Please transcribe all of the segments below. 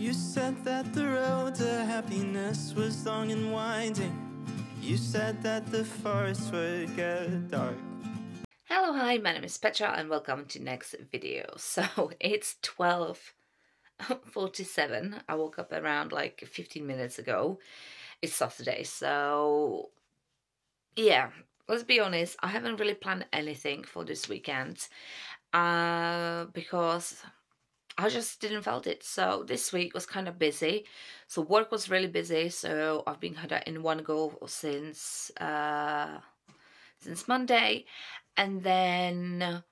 You said that the road to happiness was long and winding. You said that the forests would get dark. Hello, hi, my name is Petra and welcome to next video. So it's 12:47. I woke up around like 15 minutes ago. It's Saturday, so yeah, let's be honest, I haven't really planned anything for this weekend because I just didn't felt it. So this week was kind of busy. So work was really busy. So I've been kind of in one go since Monday, and then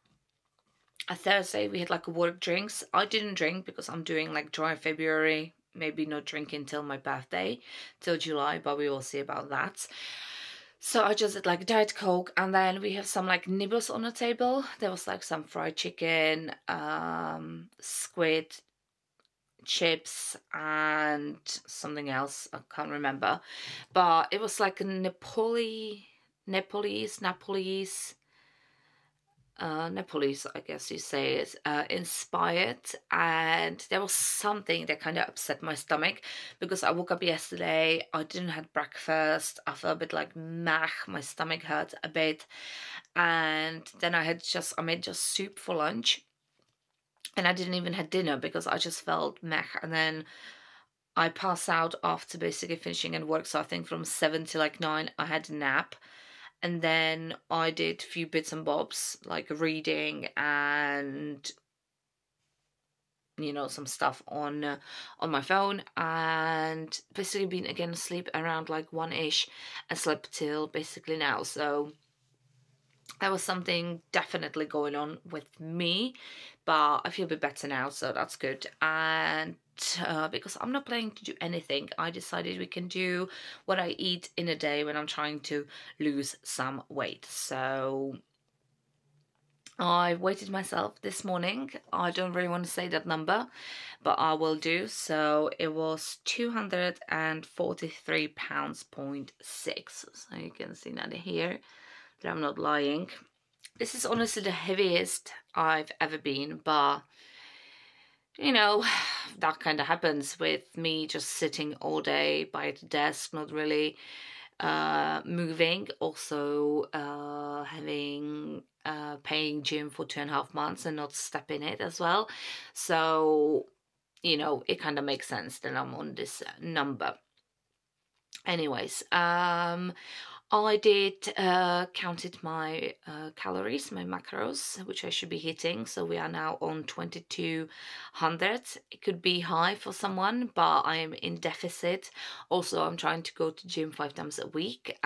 a Thursday we had like work drinks. I didn't drink because I'm doing like dry February, maybe not drinking till my birthday, till July, but we will see about that. So I just did like Diet Coke, and then we have some like nibbles on the table. There was like some fried chicken, squid, chips and something else, I can't remember. But it was like a Nepalese, I guess you say it, inspired, and there was something that kind of upset my stomach because I woke up yesterday, I didn't have breakfast, I felt a bit like my stomach hurt a bit, and then I made just soup for lunch, and I didn't even have dinner because I just felt and then I passed out after basically finishing and work. So I think from 7 to like 9 I had a nap. And then I did a few bits and bobs, like reading and, you know, some stuff on my phone. And basically been again asleep around like 1-ish and slept till basically now. So there was something definitely going on with me, but I feel a bit better now, so that's good. And because I'm not planning to do anything, I decided we can do what I eat in a day when I'm trying to lose some weight. So I weighted myself this morning. I don't really want to say that number, but I will do. So it was 243.6 pounds. So you can see that here that I'm not lying. This is honestly the heaviest I've ever been, but you know, that kind of happens with me just sitting all day by the desk, not really moving. Also having paying gym for 2.5 months and not stepping it as well. So, you know, it kind of makes sense that I'm on this number. Anyways, I did counted my calories, my macros, which I should be hitting. So we are now on 2200. It could be high for someone, but I am in deficit. Also, I'm trying to go to gym 5 times a week.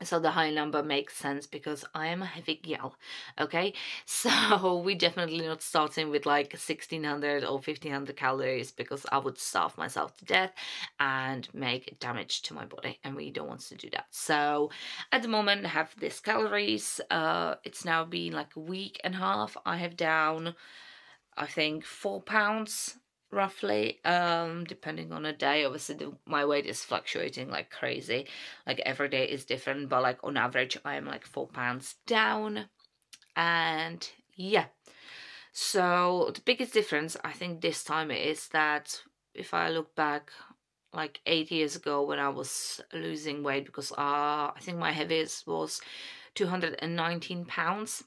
So the high number makes sense because I am a heavy gal, okay? So we're definitely not starting with like 1600 or 1500 calories because I would starve myself to death and make damage to my body, and we don't want to do that. So at the moment I have these calories. It's now been like a week and a half. I have down, I think, 4 pounds roughly, depending on a day. Obviously my weight is fluctuating like crazy, like every day is different, but like on average I am like 4 pounds down. And yeah, so the biggest difference I think this time is that if I look back like 8 years ago when I was losing weight, because I think my heaviest was 219 pounds.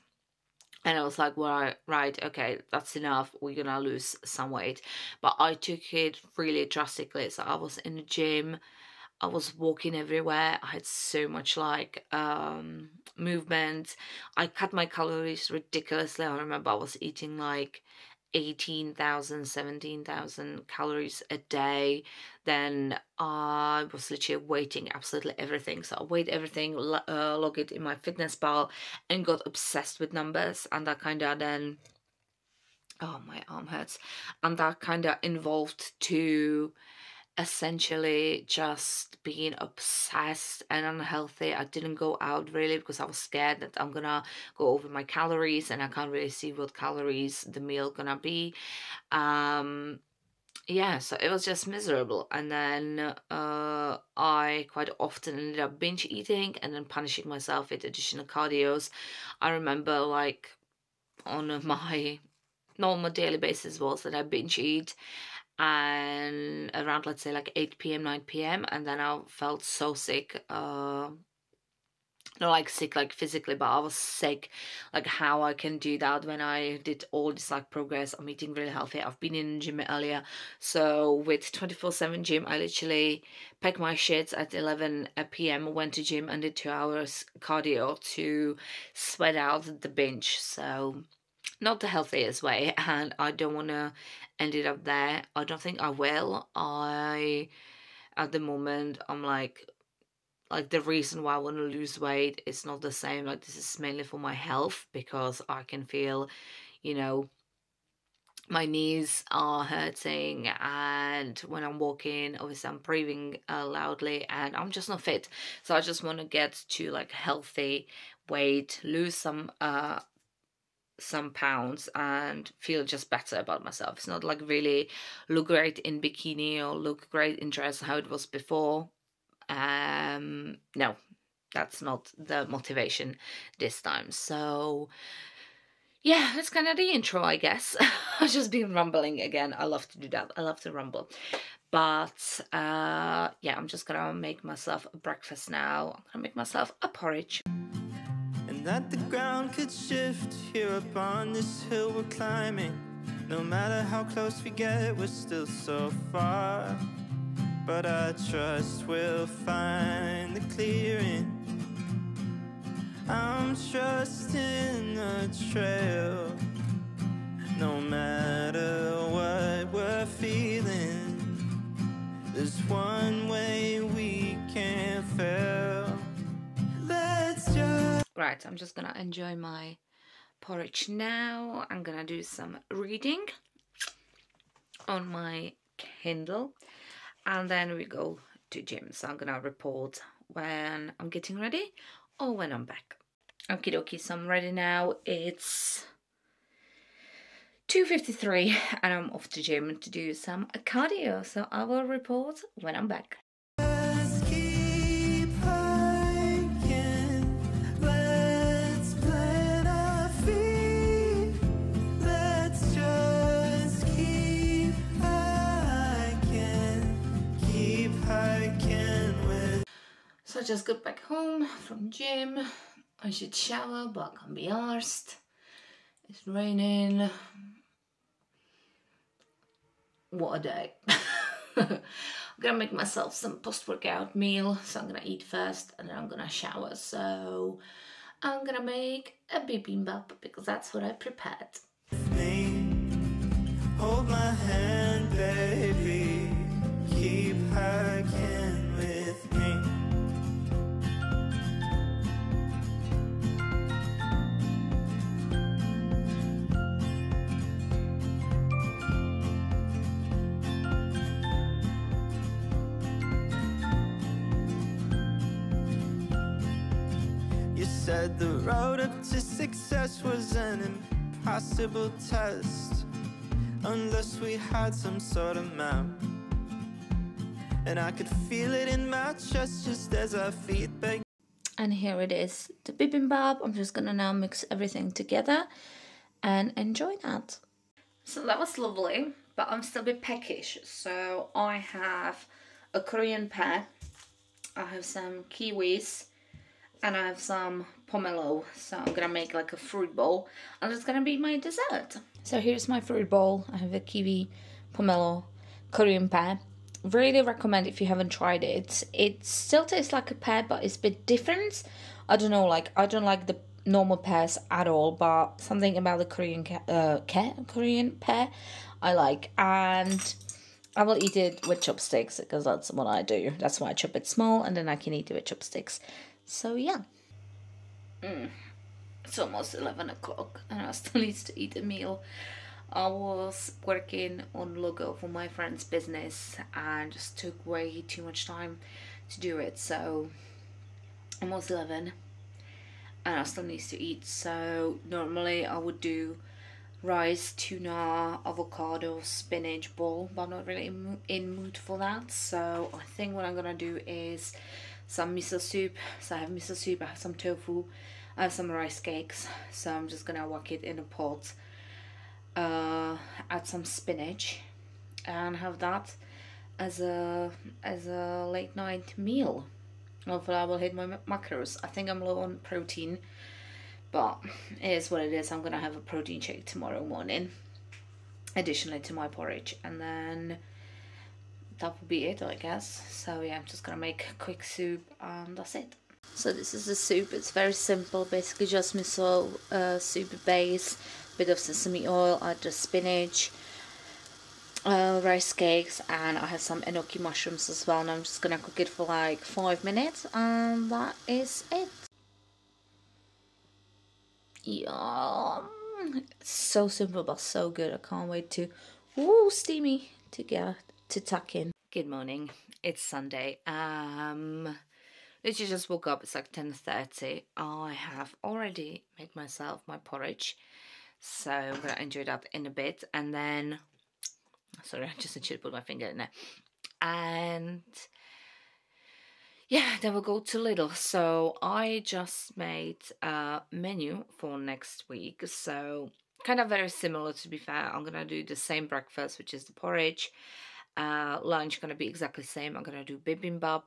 And I was like, well, right, okay, that's enough. We're going to lose some weight. But I took it really drastically. So I was in the gym. I was walking everywhere. I had so much like movement. I cut my calories ridiculously. I remember I was eating like 18,000, 17,000 calories a day. Then I was literally weighing absolutely everything. So I weighed everything, log it in my fitness pal, and got obsessed with numbers. And that kind of then, oh, my arm hurts. And that kind of involved to essentially just being obsessed and unhealthy. I didn't go out really because I was scared that I'm gonna go over my calories and I can't really see what calories the meal gonna be. Yeah, so it was just miserable. And then I quite often ended up binge eating and then punishing myself with additional cardios. I remember like on my normal daily basis was that I binge eat, and around, let's say, like 8 p.m, 9 p.m, and then I felt so sick, not like sick like physically, but I was sick. Like, how I can do that when I did all this like progress? I'm eating really healthy, I've been in the gym earlier, so with 24/7 gym, I literally packed my shits at 11 p.m, went to gym and did 2 hours cardio to sweat out the binge. So not the healthiest way, and I don't want to end it up there. I don't think I will. At the moment, I'm like the reason why I want to lose weight is not the same. Like, this is mainly for my health, because I can feel, you know, my knees are hurting, and when I'm walking, obviously I'm breathing loudly, and I'm just not fit. So I just want to get to like healthy weight, lose some pounds and feel just better about myself. It's not like really look great in bikini or look great in dress how it was before. No, that's not the motivation this time. So yeah, that's kind of the intro, I guess. I've just been rumbling again. I love to do that. I love to rumble. But yeah, I'm just gonna make myself a breakfast now. I'm gonna make myself a porridge. That the ground could shift here upon this hill we're climbing. No matter how close we get, we're still so far. But I trust we'll find the clearing. I'm trusting the trail. No matter what we're feeling, there's one way we can't fail. Let's just... Right, I'm just gonna enjoy my porridge now. I'm gonna do some reading on my Kindle, and then we go to gym. So I'm gonna report when I'm getting ready or when I'm back. Okie dokie, so I'm ready now. It's 2:53 and I'm off to gym to do some cardio. So I will report when I'm back. So I just got back home from gym. I should shower, but I can't be arsed. It's raining. What a day. I'm gonna make myself some post-workout meal. So I'm gonna eat first and then I'm gonna shower. So I'm gonna make a bibimbap because that's what I prepared. Hold my hand, baby. Keep hiking with me. Said the road up to success was an impossible test, unless we had some sort of map. And I could feel it in my chest just as our feet bang. And here it is, the bibimbap. I'm just gonna now mix everything together and enjoy that. So that was lovely, but I'm still a bit peckish. So I have a Korean pear, I have some kiwis, and I have some pomelo, so I'm gonna make like a fruit bowl, and it's gonna be my dessert. So here's my fruit bowl. I have a kiwi, pomelo, Korean pear. Really recommend if you haven't tried it. It still tastes like a pear, but it's a bit different. I don't know, like, I don't like the normal pears at all, but something about the Korean pear I like. And I will eat it with chopsticks, because that's what I do. That's why I chop it small, and then I can eat it with chopsticks. So yeah, it's almost 11 o'clock and I still need to eat a meal. I was working on logo for my friend's business and just took way too much time to do it. So almost 11 and I still need to eat. So normally I would do rice, tuna, avocado, spinach bowl, but I'm not really in mood for that. So I think what I'm gonna do is some miso soup. So I have miso soup, I have some tofu, I have some rice cakes, so I'm just gonna whack it in a pot add some spinach and have that as a late night meal. Hopefully I will hit my macros. I think I'm low on protein, but it is what it is. I'm gonna have a protein shake tomorrow morning additionally to my porridge, and then that will be it, I guess. So yeah, I'm just gonna make a quick soup and that's it. So this is the soup. It's very simple, basically just miso soup base, bit of sesame oil, I add the spinach, rice cakes, and I have some enoki mushrooms as well. And I'm just gonna cook it for like 5 minutes, and that is it. Yum! It's so simple but so good. I can't wait to, ooh, steamy, to get to tuck in. Good morning. It's Sunday. Literally just woke up. It's like 10:30. I have already made myself my porridge, so I'm gonna enjoy that in a bit. And then, sorry, I just should put my finger in there. And yeah, then we'll go to Lidl. So I just made a menu for next week. So kind of very similar, to be fair. I'm gonna do the same breakfast, which is the porridge. Lunch gonna be exactly the same. I'm gonna do bibimbap.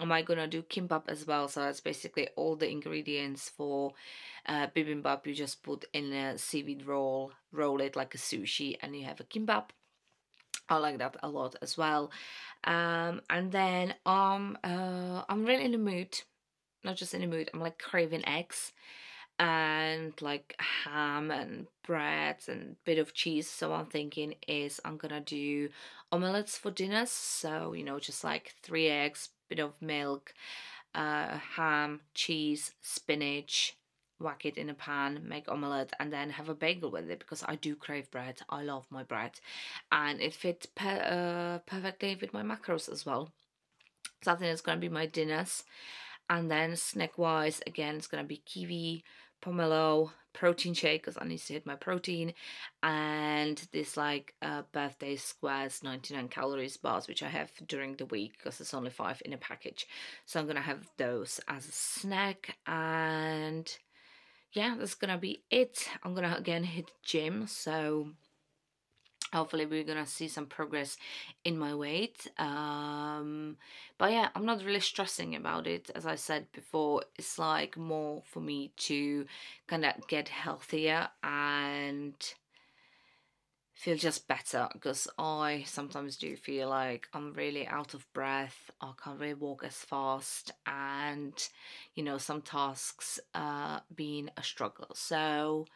Am I gonna do kimbap as well? So that's basically all the ingredients for bibimbap. You just put in a seaweed roll, roll it like a sushi, and you have a kimbap. I like that a lot as well. And then I'm really in the mood, not just in the mood, I'm like craving eggs and like ham and bread and bit of cheese. So I'm thinking is I'm gonna do omelettes for dinner. So, you know, just like 3 eggs, bit of milk, ham, cheese, spinach, whack it in a pan, make omelette, and then have a bagel with it, because I do crave bread. I love my bread, and it fits perfectly with my macros as well. So I think it's going to be my dinners. And then snack wise, again, it's going to be kiwi, pomelo, protein shake, because I need to hit my protein, and this like birthday squares 99 calories bars, which I have during the week because it's only 5 in a package. So I'm going to have those as a snack. And yeah, that's gonna be it. I'm gonna again hit the gym, so hopefully we're gonna see some progress in my weight. But yeah, I'm not really stressing about it. As I said before, it's like more for me to kind of get healthier and feel just better, because I sometimes do feel like I'm really out of breath, I can't really walk as fast, and you know, some tasks being a struggle. So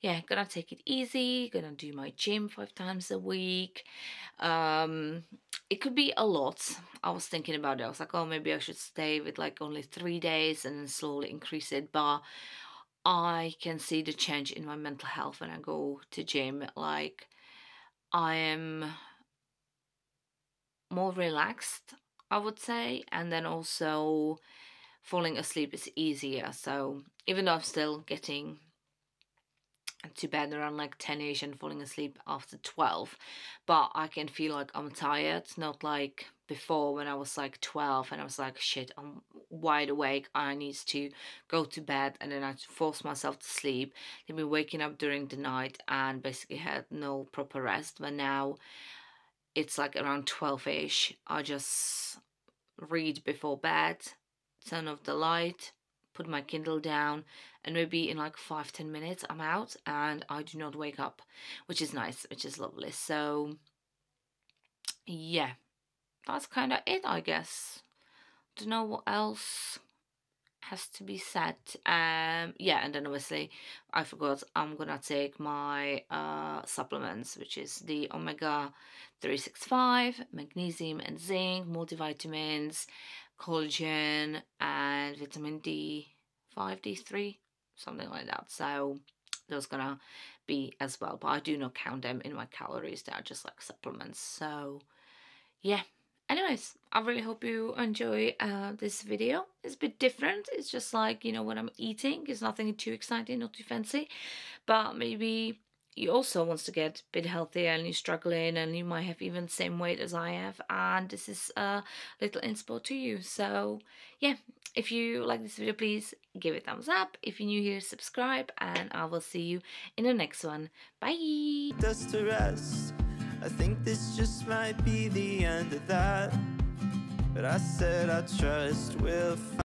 yeah, gonna take it easy, gonna do my gym 5 times a week. It could be a lot. I was thinking about it, I was like, oh, maybe I should stay with like only 3 days and then slowly increase it, but I can see the change in my mental health when I go to gym. Like, I am more relaxed, I would say, and then also falling asleep is easier. So even though I'm still getting to bed around like 10ish and falling asleep after 12, but I can feel like I'm tired, not like before when I was like 12 and I was like, shit, I'm wide awake, I need to go to bed, and then I force myself to sleep. Then be waking up during the night and basically had no proper rest. But now it's like around 12ish, I just read before bed, turn off the light, put my Kindle down, and maybe in like 5-10 minutes I'm out and I do not wake up, which is nice, which is lovely. So yeah, that's kind of it, I guess. Don't know what else has to be said. Yeah, and then obviously I forgot, I'm gonna take my supplements, which is the omega-365, magnesium and zinc, multivitamins, collagen, and vitamin D5, D3, something like that. So those gonna be as well, but I do not count them in my calories, they are just like supplements. So yeah, anyways, I really hope you enjoy this video. It's a bit different, it's just like, you know, what I'm eating. It's nothing too exciting, not too fancy, but maybe you also wants to get a bit healthier and you're struggling and you might have even the same weight as I have, and this is a little inspo to you. So yeah, if you like this video, please give it a thumbs up. If you're new here, subscribe, and I will see you in the next one. Bye! Dust to rest. I think this just might be the end of that, but I said I trust we'll find